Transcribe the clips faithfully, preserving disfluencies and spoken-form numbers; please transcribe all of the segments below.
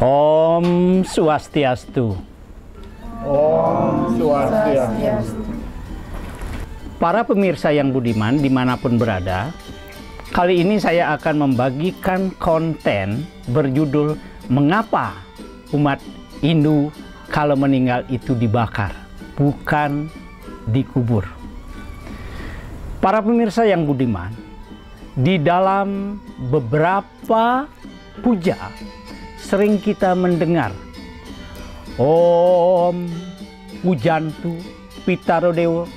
Om Swastiastu. Om Swastiastu. Para pemirsa yang budiman dimanapun berada, kali ini saya akan membagikan konten berjudul Mengapa Umat Hindu kalau meninggal itu dibakar, bukan dikubur. Para pemirsa yang budiman, di dalam beberapa puja sering kita mendengar Om Pujantu Pitaro Dewo,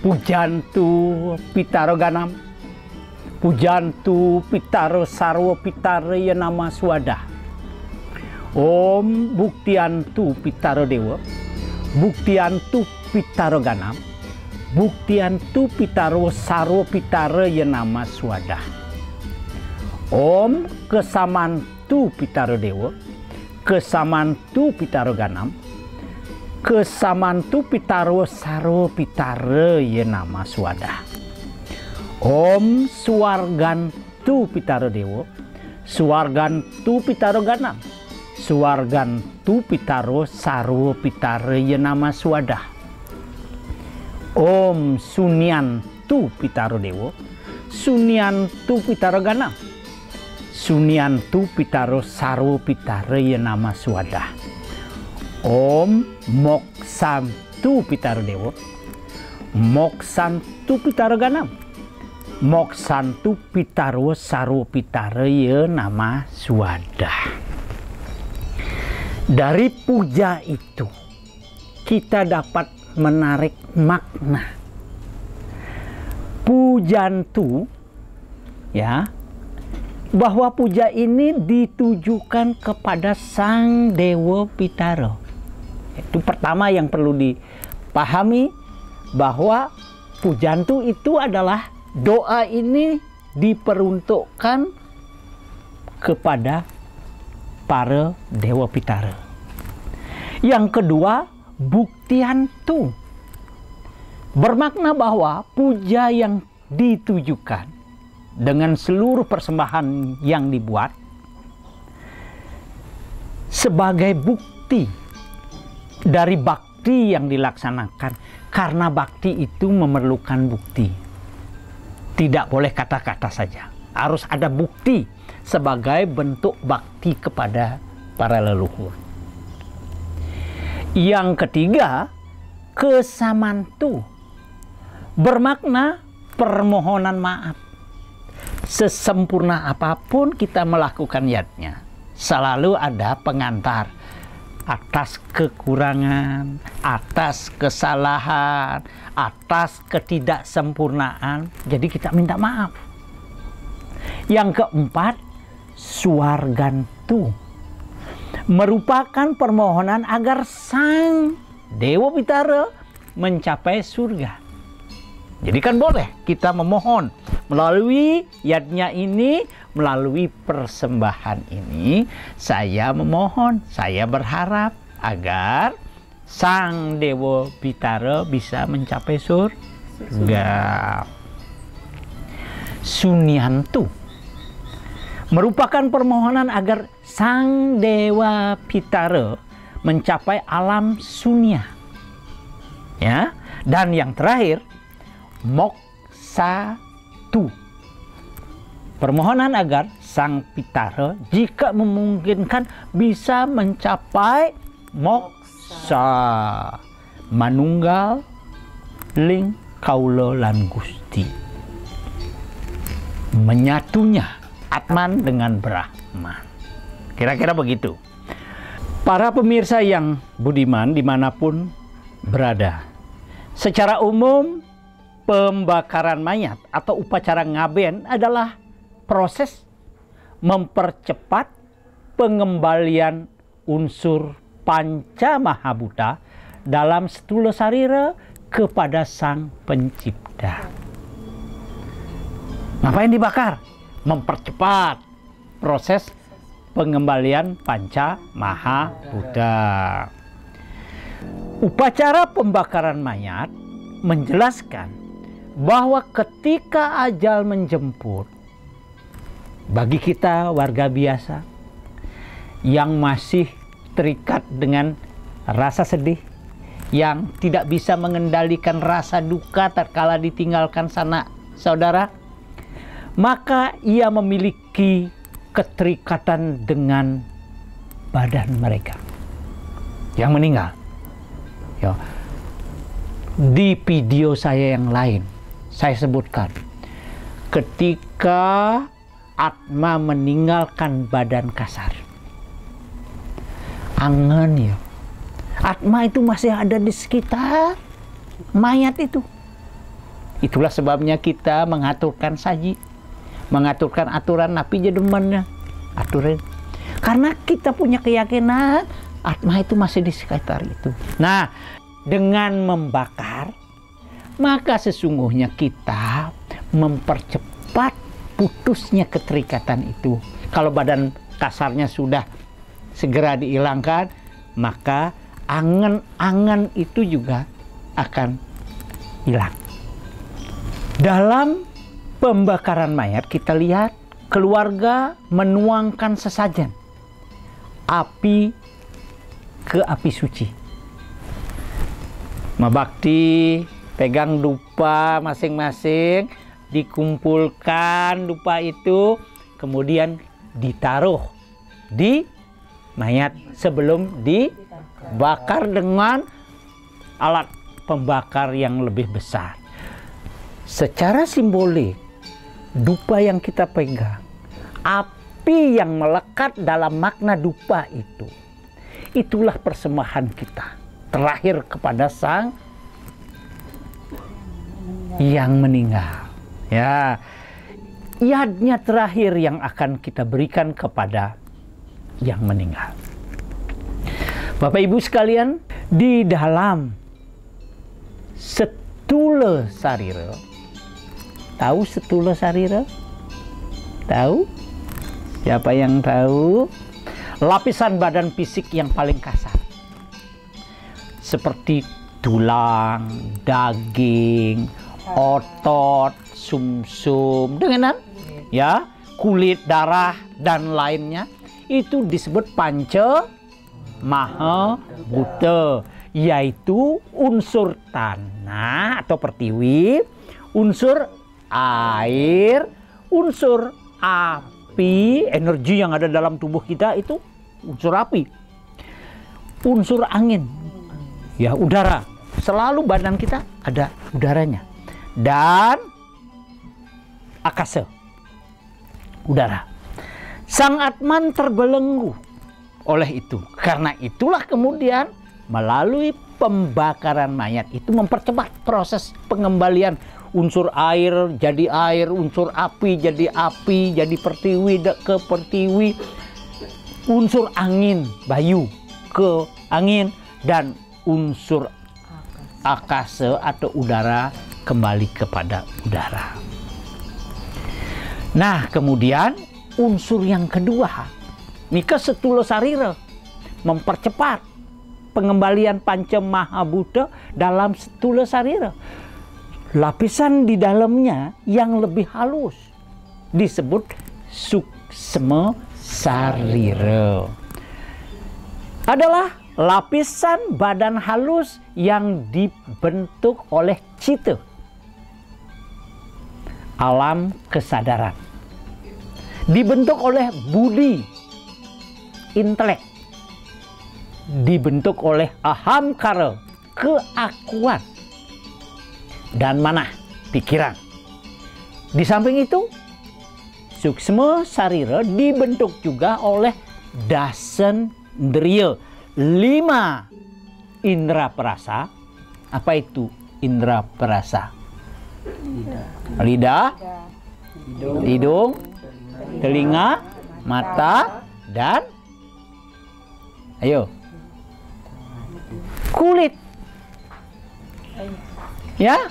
Pujantu Pitaro Ganam, Pujantu Pitaro Sarwo Pitare Nama Swada, Om Buktiantu Pitaro Dewo, Buktiantu Pitaro Ganam, Buktiantu Pitaro Sarwo Pitare Nama Swada, Om Kesaman Tu Pitaro Dewa, Kesamantu Pitaro Ganam, Kesamantu Pitaro Saro Pitare Yenama Swada, Om Suargantu Pitaro Dewa, Suargantu Pitaro Ganam, Suargantu Pitaro Saro Pitare Yenama Swada, Om Suniantu Pitaro Dewa, Suniantu Pitaro Ganam, Suniantu Pitaro Saru Pitare Yenama Swada, Om Moksantu Pitaro Dewo, Moksantu Pitaro Ganam, Moksantu Pitaro Saru Pitare Yenama Swada. Dari puja itu kita dapat menarik makna pujantu, ya, bahwa puja ini ditujukan kepada sang Dewa Pitaro. Itu pertama yang perlu dipahami, bahwa pujantu itu adalah doa ini diperuntukkan kepada para Dewa Pitaro. Yang kedua, buktiantu, bermakna bahwa puja yang ditujukan dengan seluruh persembahan yang dibuat sebagai bukti dari bakti yang dilaksanakan, karena bakti itu memerlukan bukti. Tidak boleh kata-kata saja, harus ada bukti sebagai bentuk bakti kepada para leluhur. Yang ketiga, kesamantu, bermakna permohonan maaf. Sesempurna apapun kita melakukan niatnya, selalu ada pengantar atas kekurangan, atas kesalahan, atas ketidaksempurnaan. Jadi kita minta maaf. Yang keempat, suargantu, merupakan permohonan agar sang Dewa Pitara mencapai surga. Jadi kan boleh kita memohon melalui yatnya ini, melalui persembahan ini, saya memohon, saya berharap agar sang Dewa Pitara bisa mencapai surga. Suniantu, merupakan permohonan agar sang Dewa Pitara mencapai alam sunya, ya. Dan yang terakhir, moksatu, permohonan agar sang Pitara jika memungkinkan bisa mencapai moksa, manunggal ling kaula lan Gusti, menyatunya Atman dengan Brahman. Kira-kira begitu. Para pemirsa yang budiman dimanapun berada, secara umum pembakaran mayat atau upacara ngaben adalah proses mempercepat pengembalian unsur Panca Maha Butha dalam sthula sarira kepada sang pencipta. Ngapain dibakar? Mempercepat proses pengembalian Panca Maha Butha. Upacara pembakaran mayat menjelaskan bahwa ketika ajal menjemput, bagi kita warga biasa yang masih terikat dengan rasa sedih, yang tidak bisa mengendalikan rasa duka tatkala ditinggalkan sanak saudara, maka ia memiliki keterikatan dengan badan mereka yang meninggal. Ya. Di video saya yang lain, saya sebutkan ketika Atma meninggalkan badan kasar, angen ya, Atma itu masih ada di sekitar mayat itu. Itulah sebabnya kita mengaturkan saji, mengaturkan aturan napi jedemannya, aturan. Karena kita punya keyakinan Atma itu masih di sekitar itu. Nah, dengan membakar, maka sesungguhnya kita mempercepat putusnya keterikatan itu. Kalau badan kasarnya sudah segera dihilangkan, maka angan-angan itu juga akan hilang. Dalam pembakaran mayat kita lihat keluarga menuangkan sesajen api ke api suci. Mabakti pegang dupa masing-masing, dikumpulkan dupa itu, kemudian ditaruh di mayat sebelum dibakar dengan alat pembakar yang lebih besar. Secara simbolik, dupa yang kita pegang, api yang melekat dalam makna dupa itu, itulah persembahan kita terakhir kepada sang yang meninggal. Ya, yadnya terakhir yang akan kita berikan kepada yang meninggal. Bapak Ibu sekalian, di dalam sthula sarira, tahu sthula sarira? Tahu? Siapa yang tahu? Lapisan badan fisik yang paling kasar, seperti tulang, daging, otot, sumsum, dengenan, ya, kulit, darah, dan lainnya, itu disebut Panca Maha Butha, yaitu unsur tanah atau prthiwi, unsur air, unsur api, energi yang ada dalam tubuh kita itu unsur api, unsur angin, ya, udara. Selalu badan kita ada udaranya. Dan akasa, udara. Sang Atman terbelenggu oleh itu. Karena itulah kemudian melalui pembakaran mayat itu mempercepat proses pengembalian unsur air jadi air, unsur api jadi api, jadi prthiwi ke prthiwi, unsur angin, bayu ke angin, dan unsur akasa atau udara kembali kepada udara. Nah, kemudian unsur yang kedua, mika sthula sarira, mempercepat pengembalian Panca Maha Butha dalam sthula sarira. Lapisan di dalamnya yang lebih halus disebut suksma sarira. Adalah lapisan badan halus yang dibentuk oleh cita, alam kesadaran, dibentuk oleh budi, intelek, dibentuk oleh ahamkara, keakuan, dan manah, pikiran. Di samping itu, suksma sarira dibentuk juga oleh dasendriya, lima indera perasa. Apa itu indera perasa? Lidah, lidah, hidung, hidung, telinga, mata, dan ayo kulit, ya,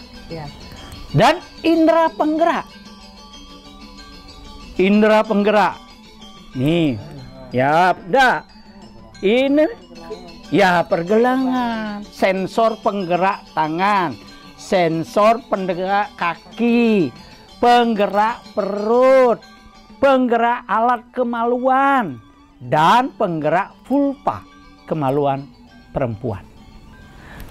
dan indera penggerak. Indera penggerak nih, ya, dah ini. Ya, pergelangan, sensor penggerak tangan, sensor penggerak kaki, penggerak perut, penggerak alat kemaluan, dan penggerak vulpa, kemaluan perempuan.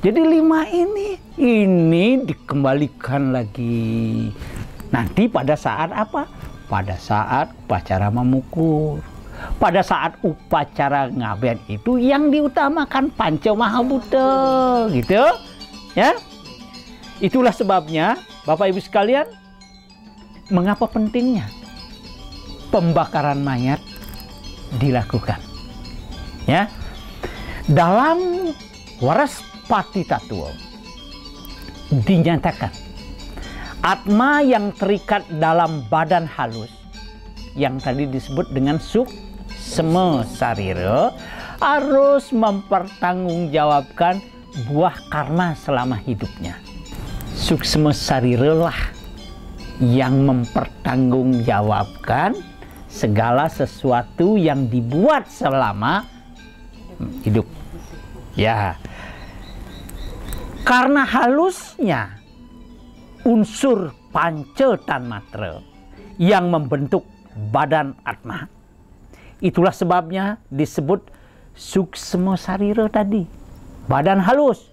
Jadi lima ini, ini dikembalikan lagi. Nanti pada saat apa? Pada saat upacara memukul. Pada saat upacara ngaben itu yang diutamakan Panca Maha Butha, gitu ya. Itulah sebabnya Bapak Ibu sekalian, mengapa pentingnya pembakaran mayat dilakukan ya. Dalam Waras Pati Tattwa dinyatakan atma yang terikat dalam badan halus yang tadi disebut dengan suksma sarira harus mempertanggungjawabkan buah karma selama hidupnya. Suksma sarira lah yang mempertanggungjawabkan segala sesuatu yang dibuat selama hidup. Ya, karena halusnya unsur panca tanmatra yang membentuk badan atma, itulah sebabnya disebut suksma sarira tadi, badan halus.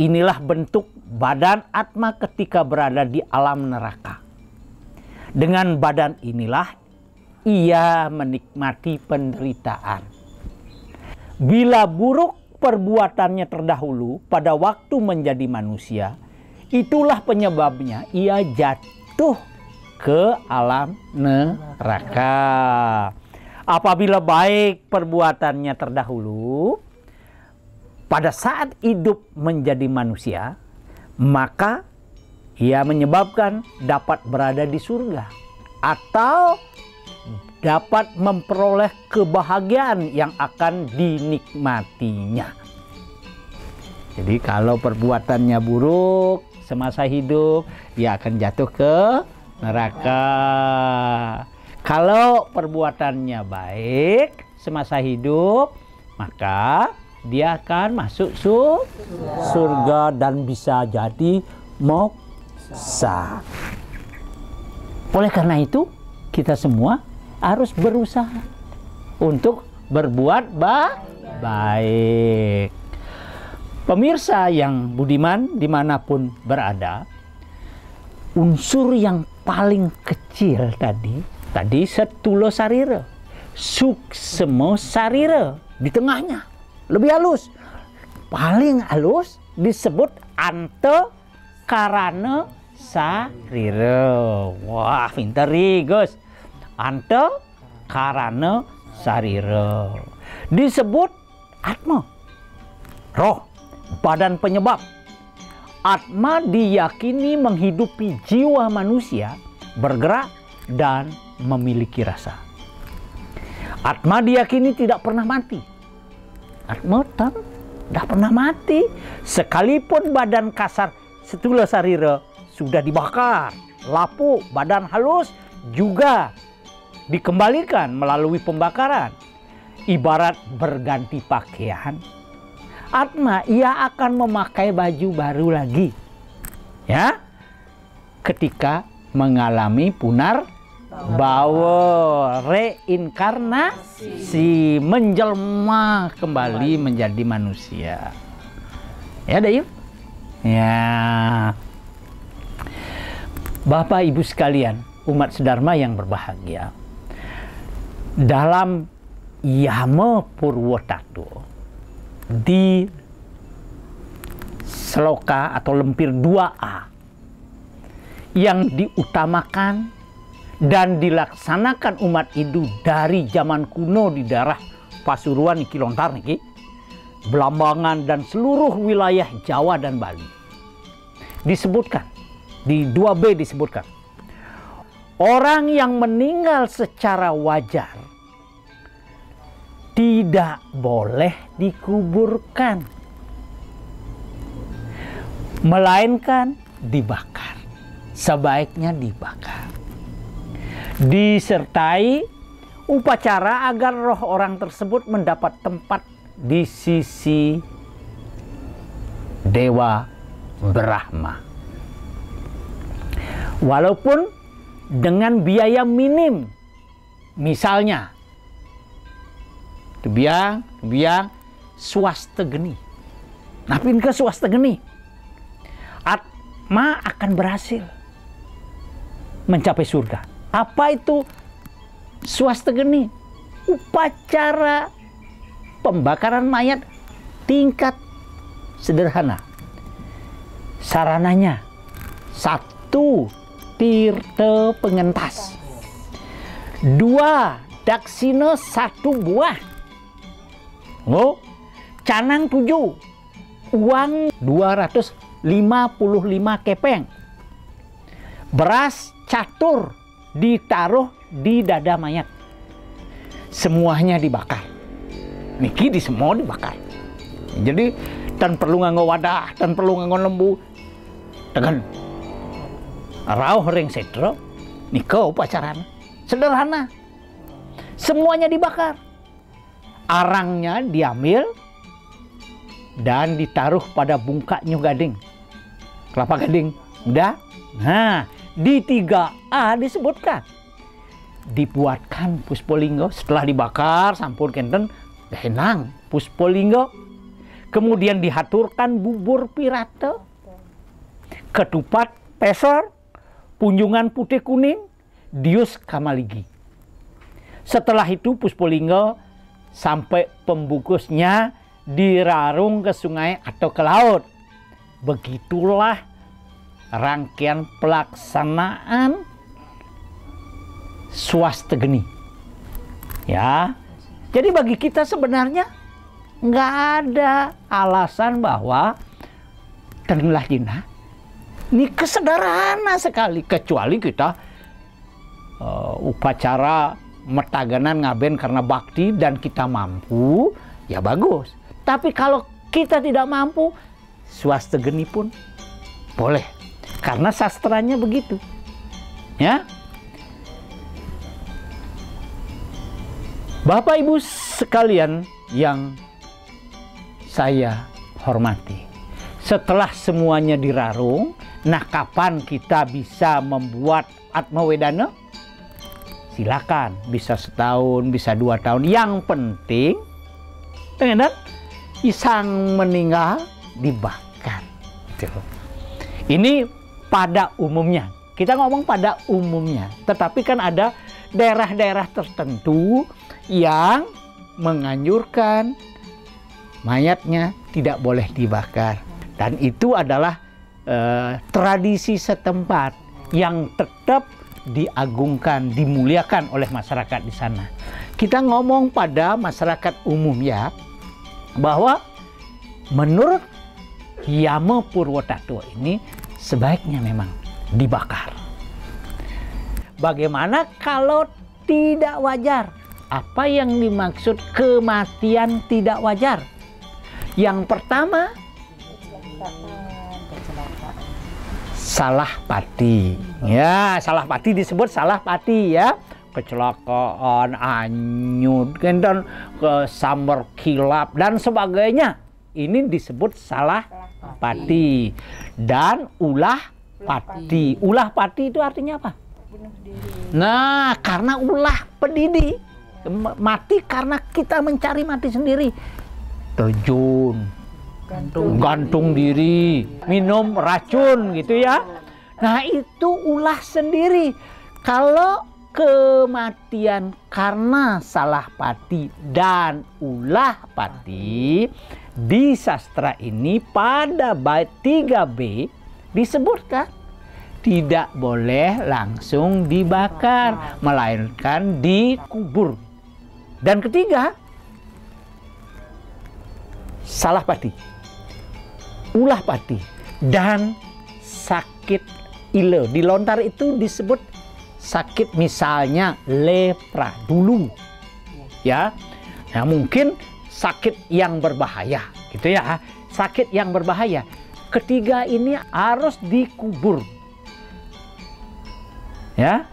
Inilah bentuk badan atma ketika berada di alam neraka. Dengan badan inilah ia menikmati penderitaan. Bila buruk perbuatannya terdahulu pada waktu menjadi manusia, itulah penyebabnya ia jatuh ke alam neraka. Apabila baik perbuatannya terdahulu pada saat hidup menjadi manusia, maka ia menyebabkan dapat berada di surga atau dapat memperoleh kebahagiaan yang akan dinikmatinya. Jadi kalau perbuatannya buruk semasa hidup, ia akan jatuh ke neraka. Kalau perbuatannya baik semasa hidup, maka dia akan masuk sur surga dan bisa jadi moksa. Oleh karena itu, kita semua harus berusaha untuk berbuat ba baik. Pemirsa yang budiman dimanapun berada, unsur yang paling kecil tadi, tadi sthula sarira, suksma sarira di tengahnya, lebih halus. Paling halus disebut Antakarana Sarira. Wah, pinter nih, Gus. Antakarana Sarira. Disebut atma, roh, badan penyebab. Atma diyakini menghidupi jiwa manusia, bergerak dan memiliki rasa. Atma diyakini tidak pernah mati. Atma tidak pernah mati. Sekalipun badan kasar sthula sarira sudah dibakar, lapuk, badan halus juga dikembalikan melalui pembakaran. Ibarat berganti pakaian, atma ia akan memakai baju baru lagi ya ketika mengalami punar bahwa, reinkarnasi, menjelma kembali menjadi manusia. Ya, Dayu? Ya. Bapak Ibu sekalian, umat sedharma yang berbahagia. Dalam Yama Purwa Tattwa di sloka atau lempir dua A yang diutamakan dan dilaksanakan umat Hindu dari zaman kuno di daerah Pasuruan, Kilontar, niki, Blambangan dan seluruh wilayah Jawa dan Bali. Disebutkan di dua B disebutkan, orang yang meninggal secara wajar tidak boleh dikuburkan, melainkan dibakar. Sebaiknya dibakar, disertai upacara agar roh orang tersebut mendapat tempat di sisi Dewa Brahma. Walaupun dengan biaya minim, misalnya Debiang, debiang, swasta geni. Napin ke swasta geni. Atma akan berhasil mencapai surga. Apa itu swasta geni? Upacara pembakaran mayat tingkat sederhana. Sarananya satu, tirta pengentas. Dua, daksina satu buah. Oh, canang tujuh. Uang dua ratus lima puluh lima kepeng. Beras catur ditaruh di dada mayat. Semuanya dibakar. Niki di semua dibakar. Jadi tan perlu nganggo wadah, tan perlu nganggo lembu. Dengan rauh ring sedro niko upacarana. Sederhana. Semuanya dibakar. Arangnya diambil dan ditaruh pada bungkak nyuh gading. Kelapa gading, udah. Nah, di tiga A disebutkan dibuatkan puspa lingga setelah dibakar sampun kenten henang puspa lingga. Kemudian dihaturkan bubur pirata, ketupat pesor, punjungan putih kuning, dius kamaligi. Setelah itu puspa lingga sampai pembungkusnya dirarung ke sungai atau ke laut. Begitulah rangkaian pelaksanaan swasta geni. Ya, jadi bagi kita sebenarnya nggak ada alasan bahwa tenlah jina. Ini kesederhana sekali, kecuali kita uh, upacara metaganan ngaben karena bakti dan kita mampu, ya bagus. Tapi kalau kita tidak mampu, swasta geni pun boleh. Karena sastranya begitu. Ya. Bapak Ibu sekalian yang saya hormati. Setelah semuanya dirarung, nah kapan kita bisa membuat atmawedana? Silakan, bisa setahun, bisa dua tahun. Yang penting, tenan isang meninggal dibakar. Ini pada umumnya. Kita ngomong pada umumnya. Tetapi kan ada daerah-daerah tertentu yang menganjurkan mayatnya tidak boleh dibakar. Dan itu adalah eh, tradisi setempat yang tetap diagungkan, dimuliakan oleh masyarakat di sana. Kita ngomong pada masyarakat umum ya, bahwa menurut Yama Purwa Tattwa ini sebaiknya memang dibakar. Bagaimana kalau tidak wajar? Apa yang dimaksud kematian tidak wajar? Yang pertama, salah pati. Ya, salah pati disebut salah pati ya. Kecelakaan, anyut, dan sambar kilap dan sebagainya. Ini disebut salah pati. Dan ulah pati. Ulah pati itu artinya apa? Nah, karena ulah pedidi. Mati karena kita mencari mati sendiri. Terjun. Gantung, gantung diri, minum racun gitu ya. Nah itu ulah sendiri. Kalau kematian karena salah pati dan ulah pati, di sastra ini pada bait tiga B disebutkan tidak boleh langsung dibakar, melainkan dikubur. Dan ketiga, salah pati, ulah pati, dan sakit ile. Di lontar itu disebut sakit, misalnya lepra dulu ya. Nah mungkin sakit yang berbahaya gitu ya, sakit yang berbahaya. Ketiga ini harus dikubur ya.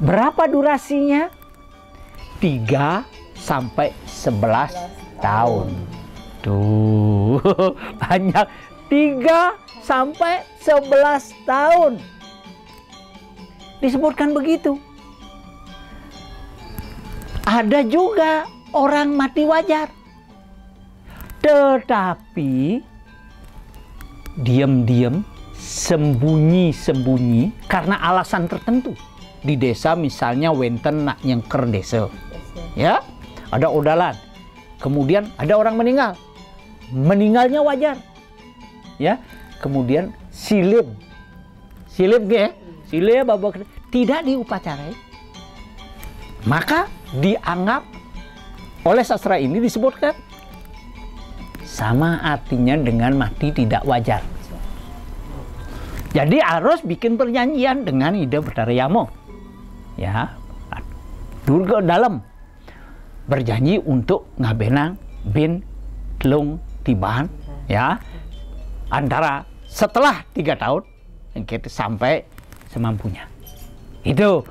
Berapa durasinya? tiga sampai sebelas tahun. Tuh banyak, tiga sampai sebelas tahun disebutkan begitu. Ada juga orang mati wajar. Tetapi diam-diam, sembunyi-sembunyi karena alasan tertentu. Di desa misalnya wenten nak nyengker desa. Ya, ada odalan. Kemudian ada orang meninggal. Meninggalnya wajar. Ya, kemudian silip. Silip ge, silip babak tidak diupacarai. Maka dianggap oleh sastra ini disebutkan sama artinya dengan mati tidak wajar. Jadi harus bikin perjanjian dengan ide Betara Yamo. Ya, durga dalam berjanji untuk ngabenang bin telung tiban ya antara setelah tiga tahun kita sampai semampunya. Itu.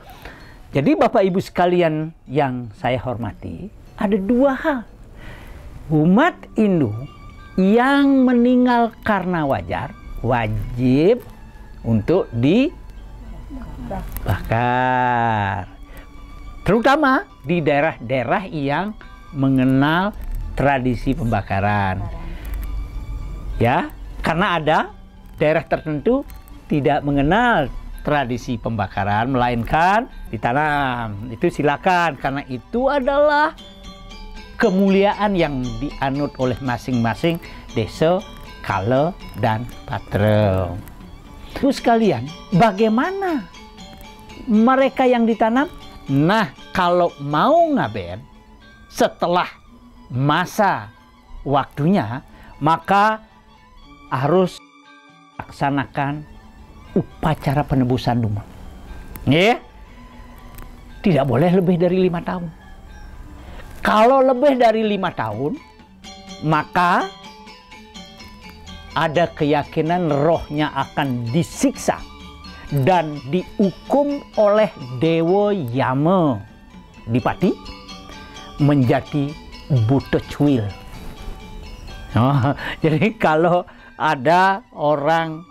Jadi Bapak Ibu sekalian yang saya hormati, ada dua hal. Umat Hindu yang meninggal karena wajar, wajib untuk dibakar. Terutama di daerah-daerah yang mengenal tradisi pembakaran. Ya, karena ada daerah tertentu tidak mengenal tradisi pembakaran, melainkan ditanam. Itu silakan, karena itu adalah kemuliaan yang dianut oleh masing-masing desa, kale, dan patre. Terus sekalian, bagaimana mereka yang ditanam? Nah, kalau mau ngaben setelah masa waktunya, maka harus laksanakan upacara penebusan lumbung. Ya, yeah. Tidak boleh lebih dari lima tahun. Kalau lebih dari lima tahun, maka ada keyakinan rohnya akan disiksa dan dihukum oleh Dewa Yamo Dipati menjadi butecuil. Oh, jadi kalau ada orang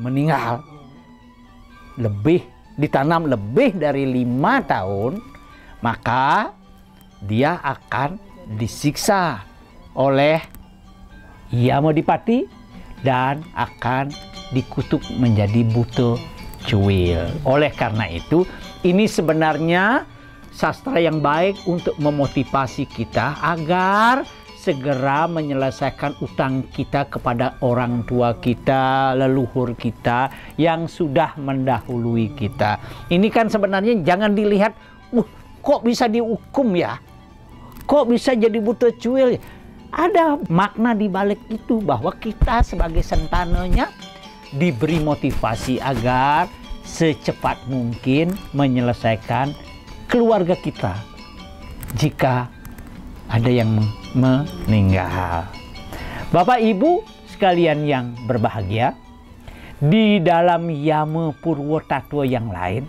meninggal, lebih ditanam lebih dari lima tahun, maka dia akan disiksa oleh Yamo Dipati dan akan dikutuk menjadi butecuil. Oleh karena itu, ini sebenarnya sastra yang baik untuk memotivasi kita agar segera menyelesaikan utang kita kepada orang tua kita, leluhur kita yang sudah mendahului kita. Ini kan sebenarnya jangan dilihat, uh, kok bisa dihukum ya? Kok bisa jadi butecuil? Ada makna di balik itu bahwa kita sebagai sentananya diberi motivasi agar secepat mungkin menyelesaikan keluarga kita jika ada yang meninggal. Bapak Ibu sekalian yang berbahagia, di dalam Yama Purwa Tattwa yang lain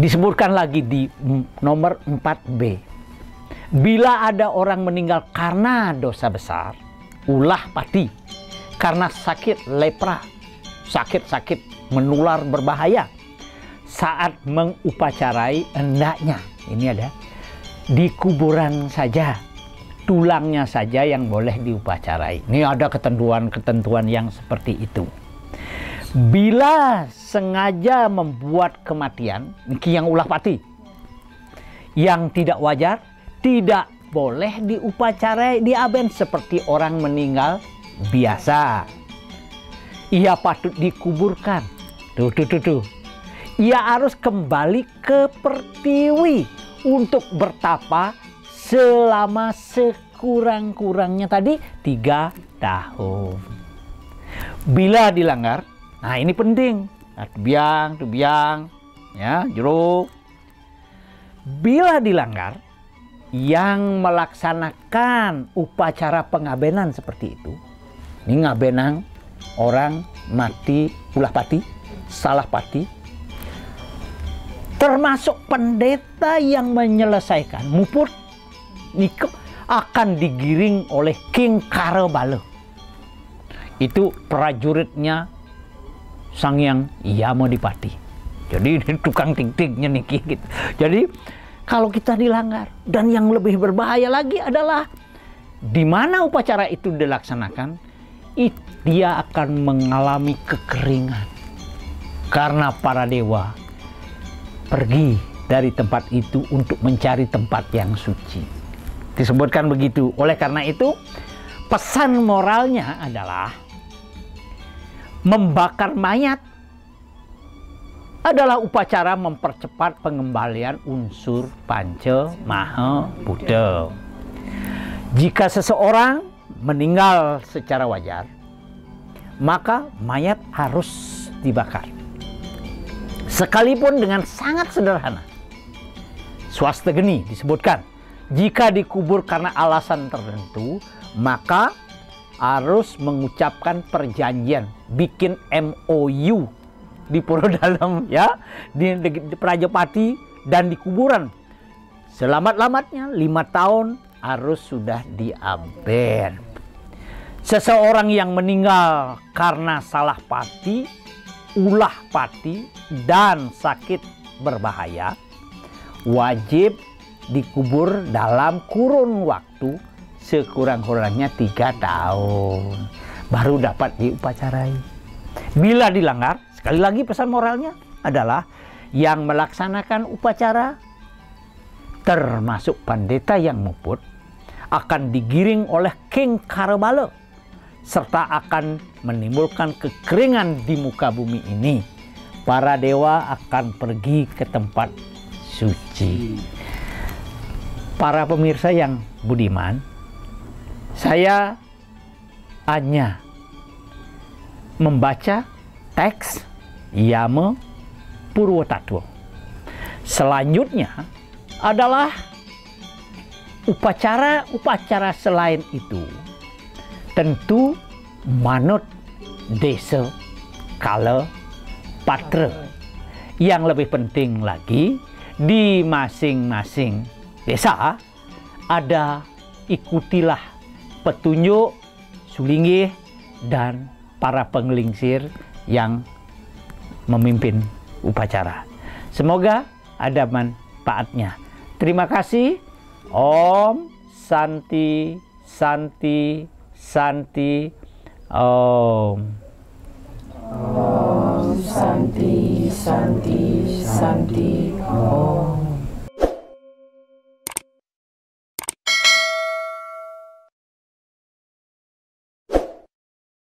disebutkan lagi di nomor empat B. Bila ada orang meninggal karena dosa besar, ulah pati, karena sakit lepra, sakit-sakit menular berbahaya, saat mengupacarai hendaknya, ini ada, di kuburan saja, tulangnya saja yang boleh diupacarai. Ini ada ketentuan-ketentuan yang seperti itu. Bila sengaja membuat kematian, yang ulah pati, yang tidak wajar, tidak boleh diupacarai diaben seperti orang meninggal biasa. Ia patut dikuburkan. Tuh, tuh, tuh, tuh. Ia harus kembali ke prthiwi untuk bertapa selama sekurang-kurangnya tadi tiga tahun. Bila dilanggar, nah ini penting. Nah, biang, biang, ya jeruk. Bila dilanggar, yang melaksanakan upacara pengabenan seperti itu, ini ngabenang orang mati ulah pati, salah pati, termasuk pendeta yang menyelesaikan mupur nikep akan digiring oleh Kingkara bala. Itu prajuritnya sang yang Yamo Dipati. Jadi tukang ting-tingnya niki gitu. Jadi kalau kita dilanggar. Dan yang lebih berbahaya lagi adalah di mana upacara itu dilaksanakan, dia akan mengalami kekeringan karena para dewa pergi dari tempat itu untuk mencari tempat yang suci. Disebutkan begitu. Oleh karena itu, pesan moralnya adalah membakar mayat adalah upacara mempercepat pengembalian unsur Panca Maha Butha. Jika seseorang meninggal secara wajar, maka mayat harus dibakar. Sekalipun dengan sangat sederhana. Swasta Gheni disebutkan, jika dikubur karena alasan tertentu, maka harus mengucapkan perjanjian, bikin M O U di Pura Dalam ya, di, di, di Prajapati dan di kuburan. Selamat-lamatnya lima tahun harus sudah diaben. Seseorang yang meninggal karena salah pati, ulah pati dan sakit berbahaya wajib dikubur dalam kurun waktu sekurang-kurangnya tiga tahun baru dapat diupacarai. Bila dilanggar, sekali lagi pesan moralnya adalah yang melaksanakan upacara termasuk pendeta yang muput akan digiring oleh Kingkara bala serta akan menimbulkan kekeringan di muka bumi ini. Para dewa akan pergi ke tempat suci. Para pemirsa yang budiman, saya hanya membaca teks Yama Purwa Tattwa. Selanjutnya adalah upacara-upacara selain itu. Tentu manut desa kala patra. Yang lebih penting lagi, di masing-masing desa ada ikutilah petunjuk sulingih dan para penggelingsir yang memimpin upacara. Semoga ada manfaatnya. Terima kasih. Om Santi Santi Santi Om. Om Santi Santi Santi Om.